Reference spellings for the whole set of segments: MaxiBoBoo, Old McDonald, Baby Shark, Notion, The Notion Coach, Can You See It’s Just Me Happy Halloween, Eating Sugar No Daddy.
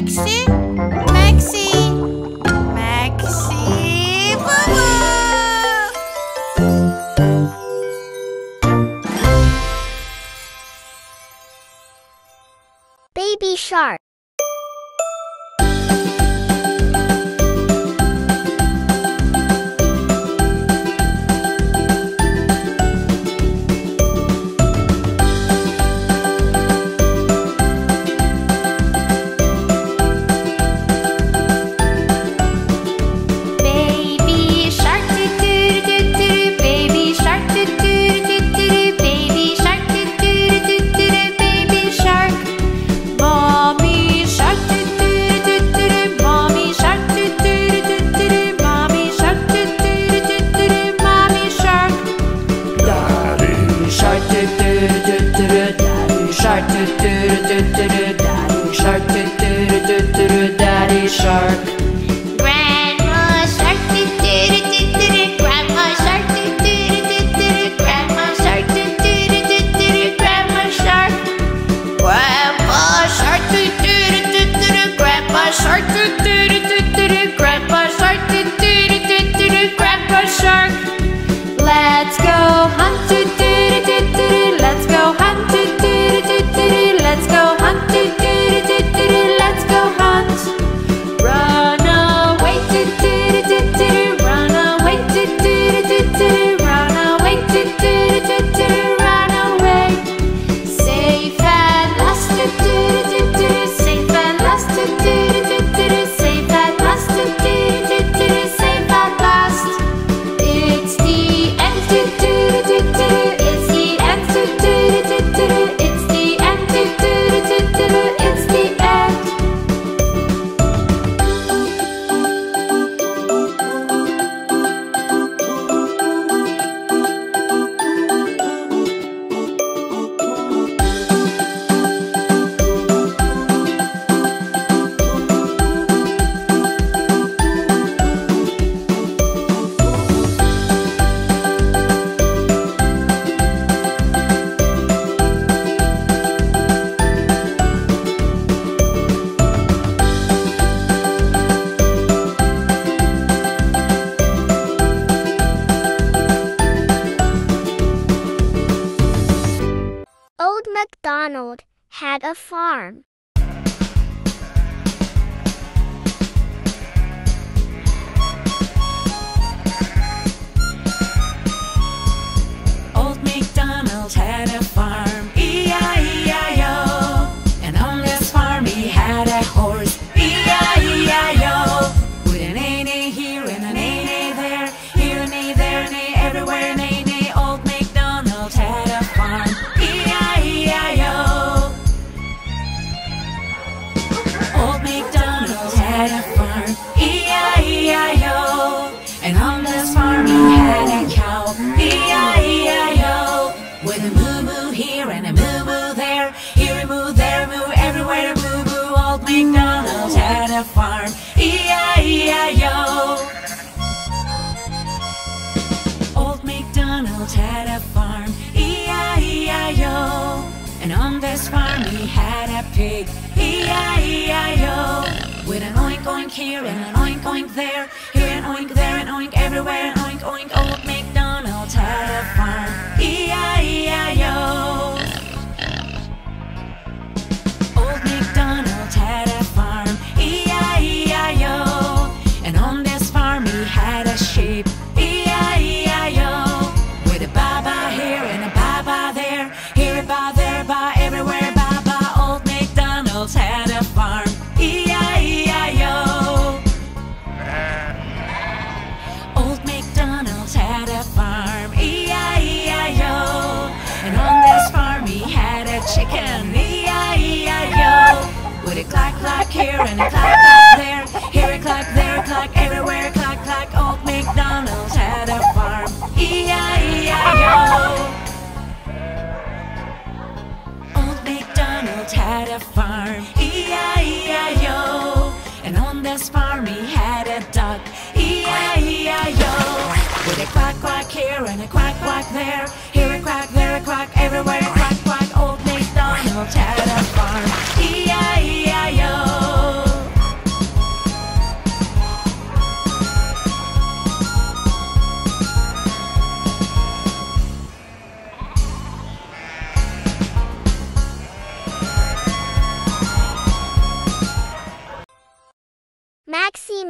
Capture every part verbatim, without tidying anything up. Maxi, Maxi, MaxiBoBoo. Baby Shark. Daddy shark, do do do do do, daddy shark. Grandma shark, do do do do do, grandma shark, do do do do do, grandma shark, do do do do do, grandma shark. Grandpa shark, do do do do do, grandpa shark, do do do do do, grandpa shark, do do do do do, grandpa shark. Let's go hunt, do do do do do, let's go hunt, do do do do do, let's go. Let's go hunt. Run away, do do do do do. Run away, do do do do do. Run away, do do do do do. Run away. Safe at last, do do do do do. Safe at last, do do do do do. Safe at last, do do do do do. Safe at last. It's the end, do do do do do. It's the end, do do do do do. It's the end, do do do do do. It's the end. MacDonald had a farm. Old MacDonald had a farm, E I E I O. And on this farm he had a horse, E I E I O. With an A-nay here and an A-nay there, here and A there and A everywhere and A-nay. Old MacDonald had a farm, E I E I O. Old MacDonald had a farm, E I E I O. And on this farm he had a cow, E I E I O. With a moo-moo here and a moo-moo there, here a moo, there a moo, everywhere a moo-moo. Old MacDonald had a farm, E I E I O. Old MacDonald had a farm, E I E I O. And on this farm he had a pig, E I E I O. With an oink oink here and an oink oink there, here an oink, there an oink, everywhere an oink oink. Old MacDonald had a farm, E I E I O. Old MacDonald had a farm, E I E I O. And on this farm he had a sheep, E I E I O. With a baba here and a baba there, here a baba, there a baba, everywhere a baba. Old MacDonald had a farm, E I E I O. Old MacDonald had a farm, E I E I O. And on this farm he had a chicken, E I E I O. With a clack clack here and a clack clack there, here a clack, there a clack, everywhere a clack clack. Old MacDonald had a farm, E I E I O. Old MacDonald had a farm, E I E I O. And on this farm he had a duck, E I E I O. With a quack quack here and a quack quack there, here a quack, there a quack, everywhere a quack quack. Old MacDonald had a farm, E I E I O.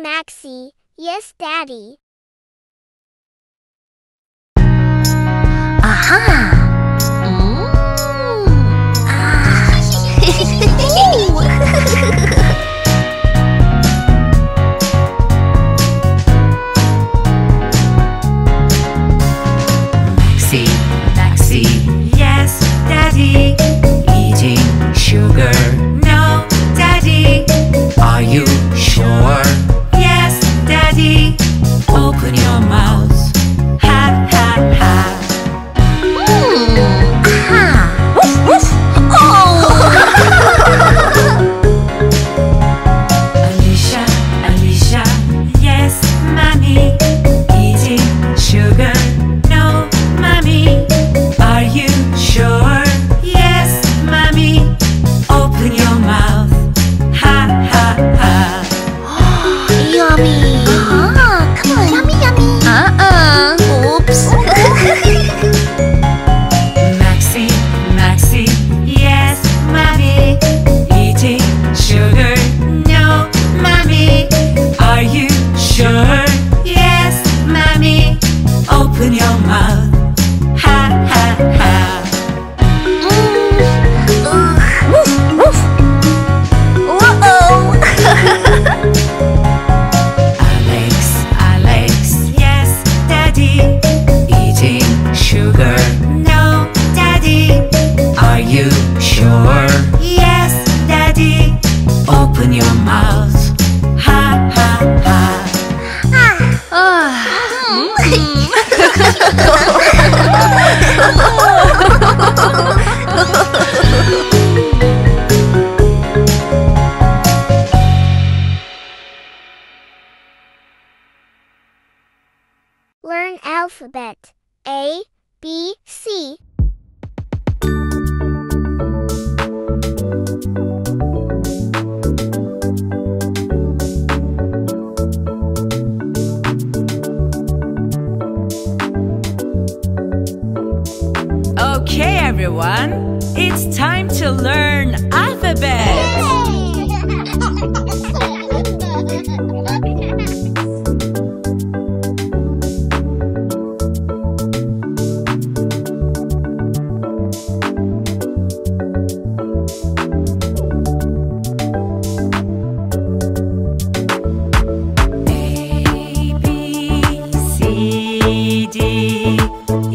Maxi. Yes, Daddy. Aha! Maxi, Maxi, yes, Daddy. Eating sugar, no, Daddy. Are you sure? Yes, Daddy. Open your mouth. Ha ha ha. Mm. Aha! Woof woof. Oh! Learn alphabet. A, B, C. Okay, everyone, it's time to learn alphabet. A, B, C, D, E.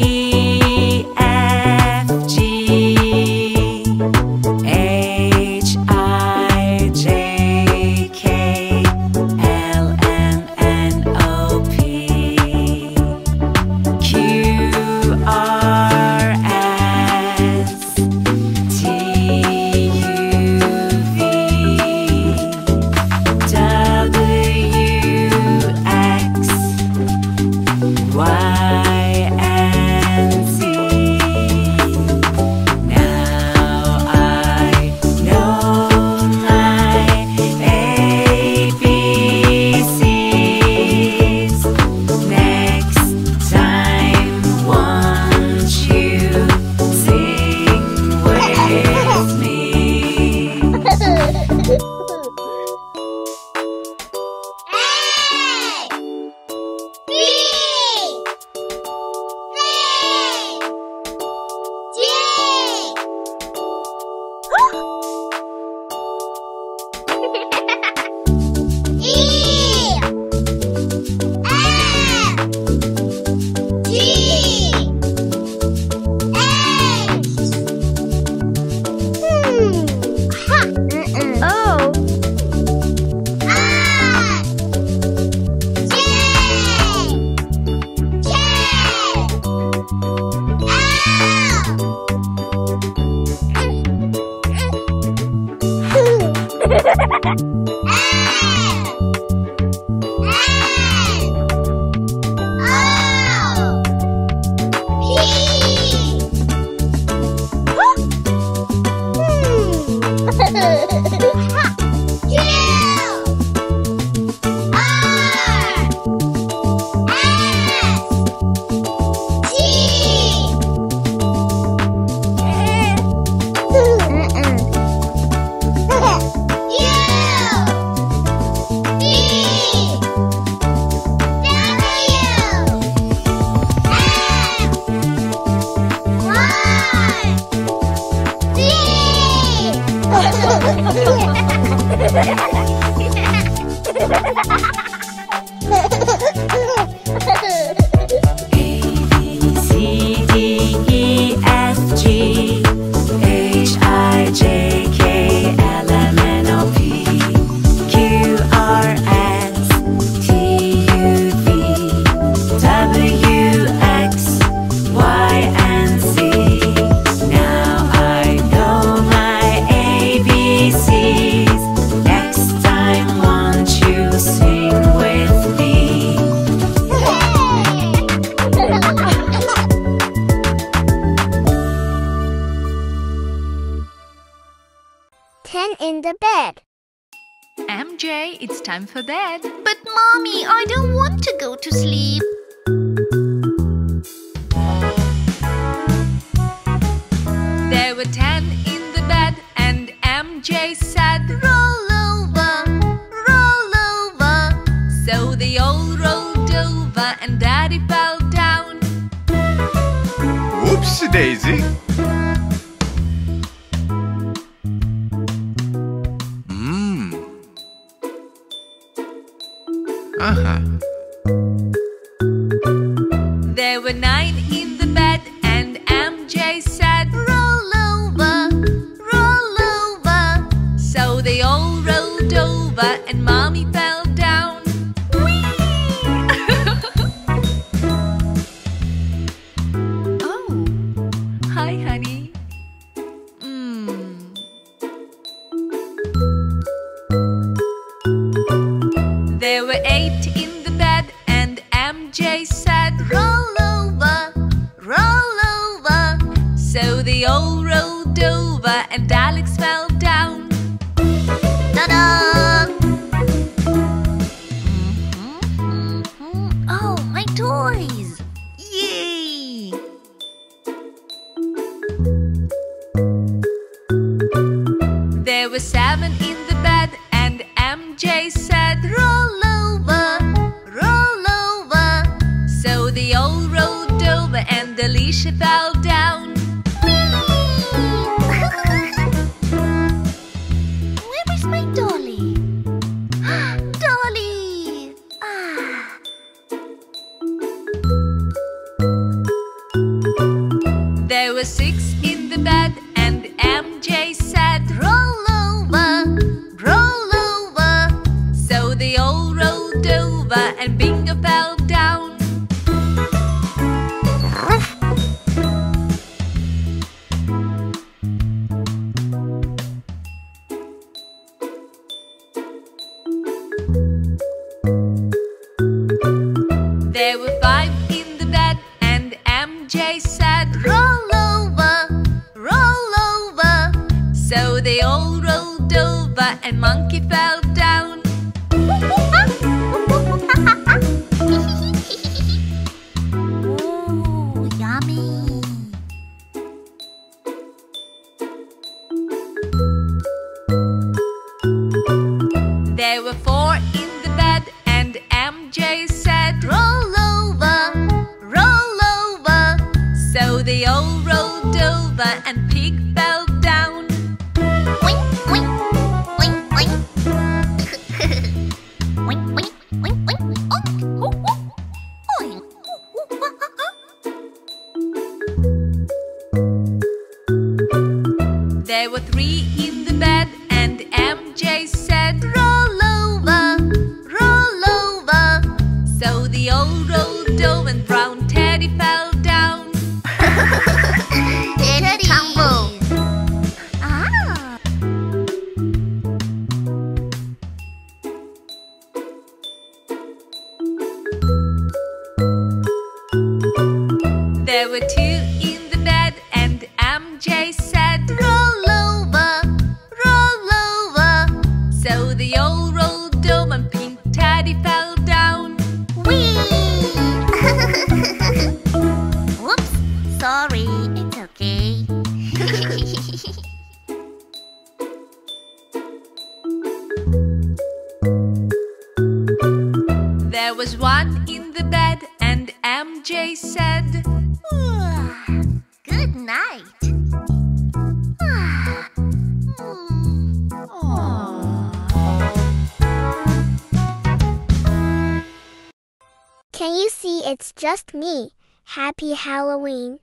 Can you see it's just me? Happy Halloween!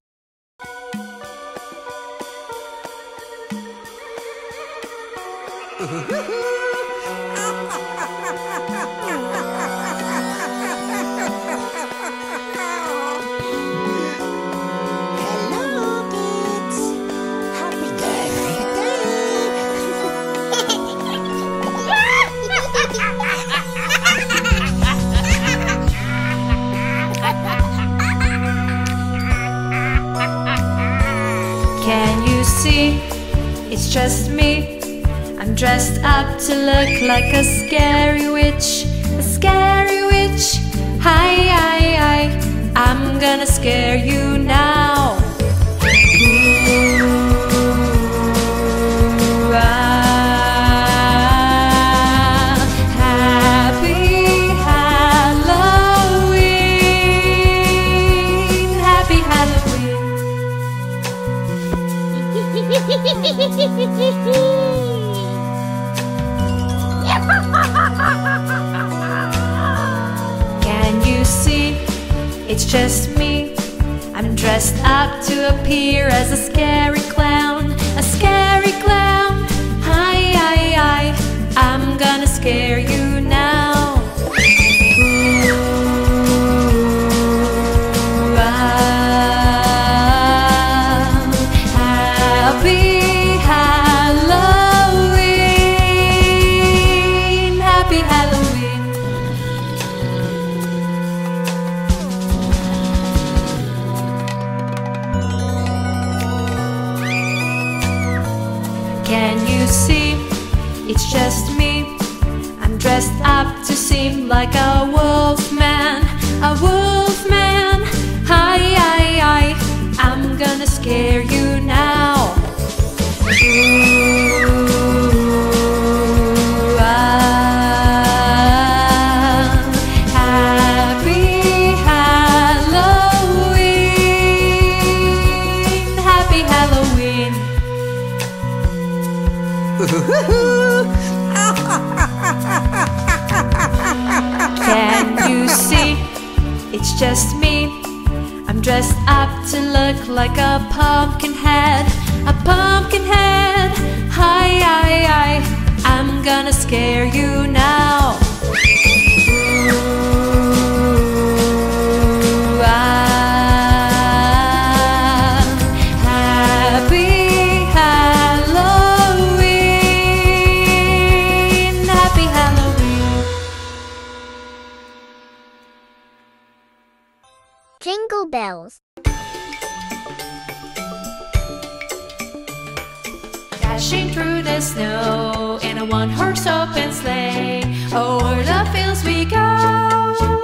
Can you see? It's just me. I'm dressed up to look like a scary witch. A scary witch. Hi, hi, hi. I'm gonna scare you now. Ooh, ah, happy Halloween. Happy Halloween. Can you see? It's just me. I'm dressed up to appear as a scary clown. A scary clown. Hi, hi, hi. I'm gonna scare you now. It's just me. I'm dressed up to seem like a wolf man. A wolf man. Hi, hi, hi. I'm gonna scare you now. Ooh, ah, happy Halloween. Happy Halloween. It's just me. I'm dressed up to look like a pumpkin head. A pumpkin head. Hi, hi, hi. I'm gonna scare you now. Ooh, ah, happy Halloween. Happy Halloween. Jingle bells. Dashing through the snow in a one-horse open sleigh. Over the fields we go,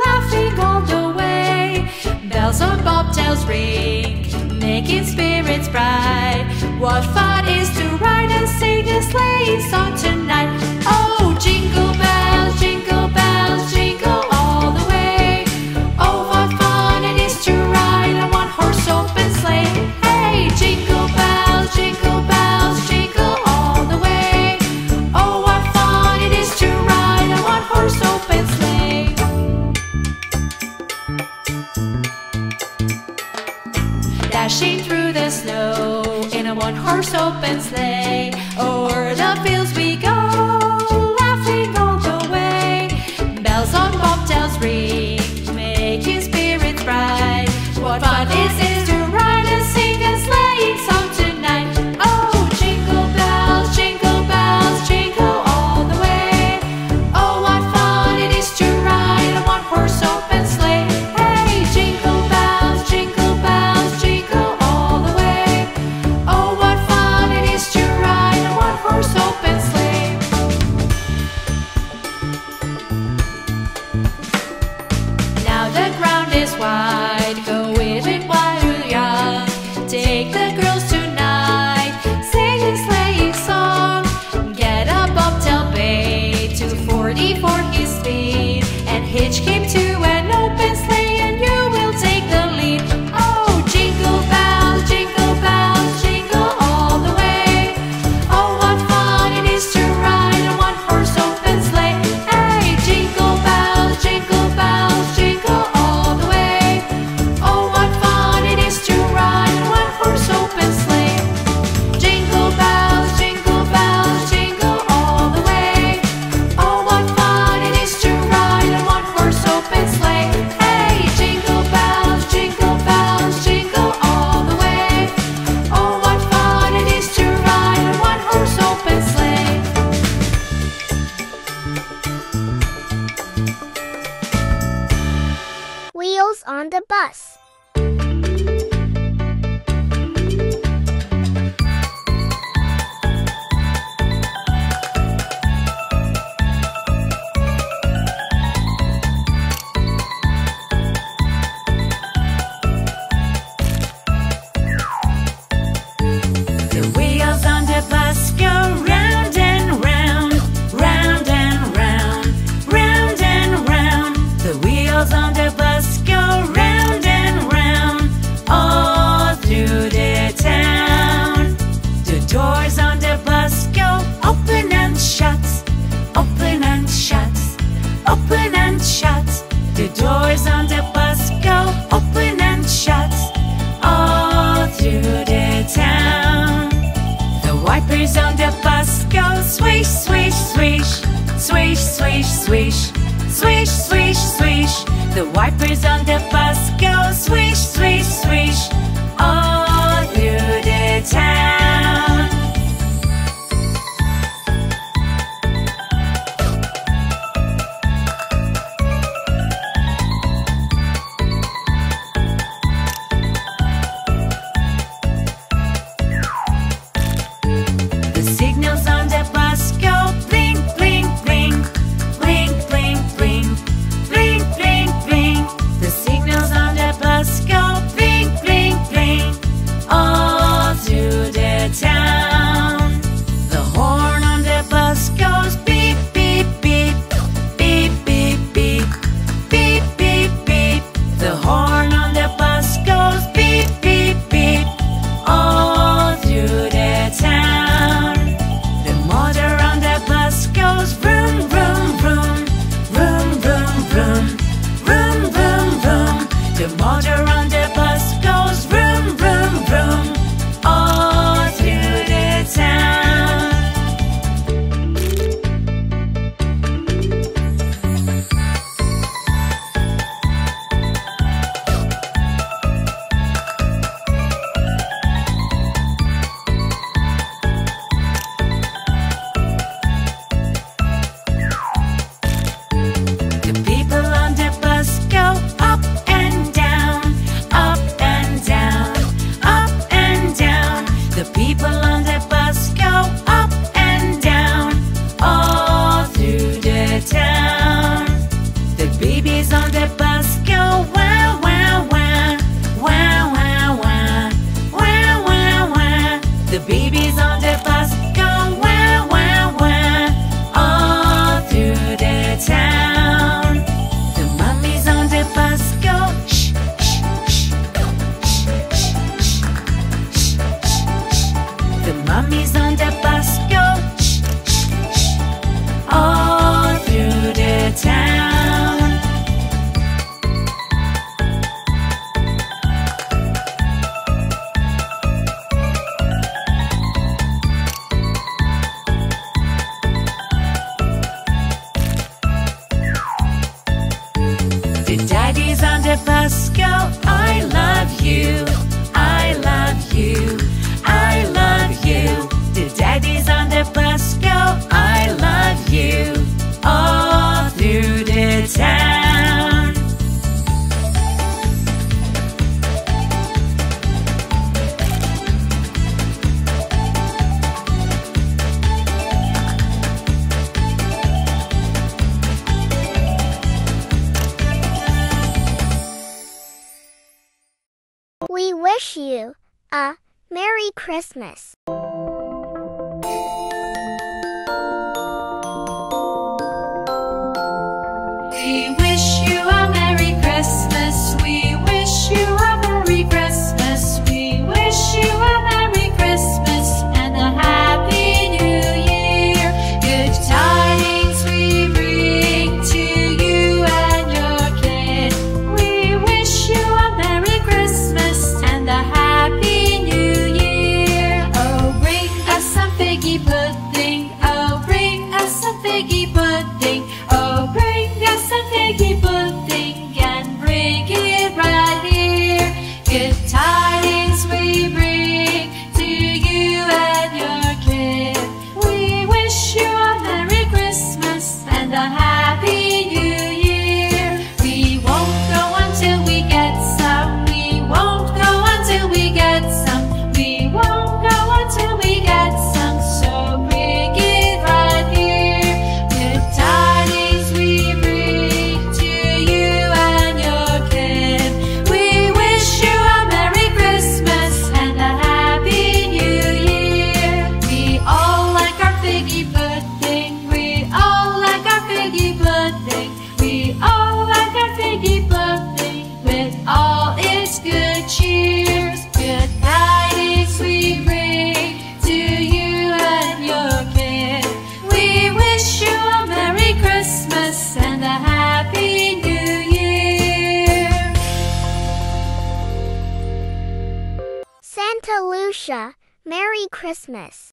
laughing all the way. Bells on bobtails ring, making spirits bright. What fun is to ride and sing a sleigh song tonight. Oh, jingle bells, jingle bells, jingle all the way. To ride a one-horse open sleigh. Hey, jingle bells, jingle bells, jingle all the way. Oh, what fun it is to ride a one-horse open sleigh. Dashing through the snow in a one-horse open sleigh. Over the fields we go, laughing all the way. Bells on bobtails ring, making spirits bright. What fun is it to ride and sing a sleigh song tonight? Oh, jingle bells, jingle bells, jingle all the way. Oh, what fun it is to ride a one-horse open sleigh. Hey, jingle bells, jingle bells, jingle all the way. Oh, what fun it is to ride a one-horse open sleigh. Now the ground is wide. Go jingle bells, jingle all the way. on the bus. We wish you a Merry Christmas. We wish you a Merry Christmas. We wish you a Merry Christmas. We wish you a Merry Christmas and a Happy New Year. Good tidings we bring to you and your kid. We wish you a Merry Christmas and a Happy New Year. Oh, bring us some figgy pudding. Oh, bring us some figgy pudding. Oh, bring figgy pudding and bring it right here. Good tidings we bring to you and your kid. We wish you a Merry Christmas and a Happy New Year. We won't go until we get Alicia, Merry Christmas!